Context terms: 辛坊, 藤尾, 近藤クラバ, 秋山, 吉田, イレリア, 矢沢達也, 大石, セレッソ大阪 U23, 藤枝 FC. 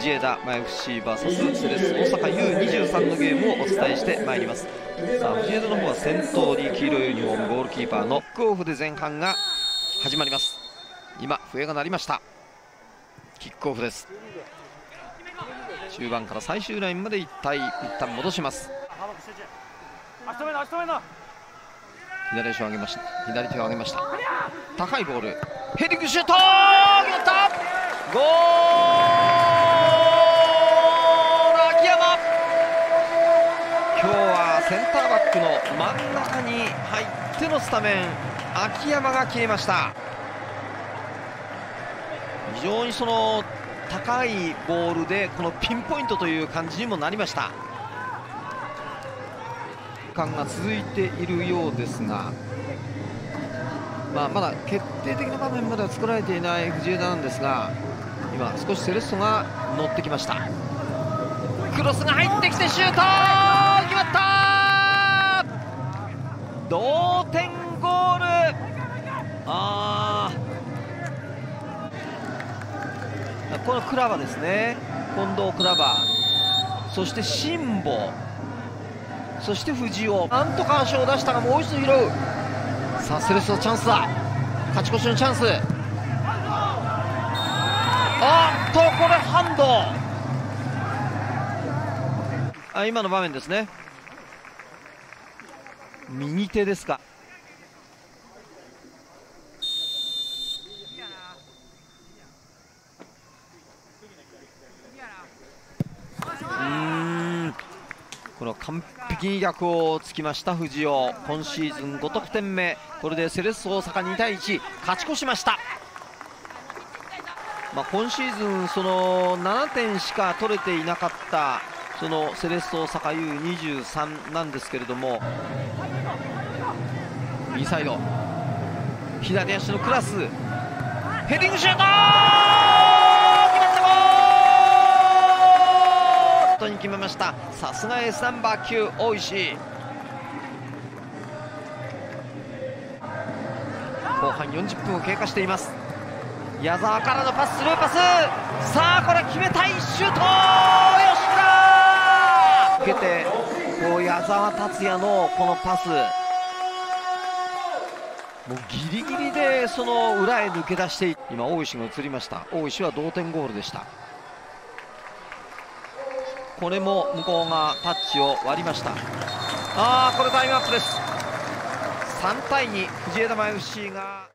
藤枝 FC vs セレッソ大阪 U23 のゲームをお伝えしてまいります。さあ、藤枝の方は先頭に黄色いユニフォームゴールキーパーノックオフで前半が始まります。今笛が鳴りました。キックオフです。中盤から最終ラインまで一旦戻します。左手を上げました。高いボール、ヘディングシュート、決まったゴール、秋山。今日はセンターバックの真ん中に入ってのスタメン、秋山が消えました。非常にその高いボールでこのピンポイントという感じにもなりました。時間が続いているようですが、まだ決定的な場面までは作られていない藤枝なんですが、今少しセレッソが乗ってきました。クロスが入ってきてシュート、決まった、同点ゴール。このクラバですね、近藤クラバ、そして辛坊、そして藤尾、なんとか足を出したがもう一度拾う。さあセレッソのチャンスだ、勝ち越しのチャンス。これハンド、今の場面ですね、右手ですか。この完璧に逆をつきました藤尾、今シーズン5得点目、これでセレッソ大阪2対1勝ち越しました。今シーズンその7点しか取れていなかったそのセレッソ大阪 U23 なんですけれども、右サイド左足のクラス、ヘディングシュート、決まった、ゴールに決めました。さすがエースナンバー9大石。後半40分を経過しています。矢沢からのパス、スルーパス、さあこれ決めたい、シュート、吉田受けて、こう矢沢達也のこのパス、もうギリギリでその裏へ抜け出して、今大石が映りました。大石は同点ゴールでした。これも向こうがタッチを割りました。これタイムアップです。3対2、藤枝 FC が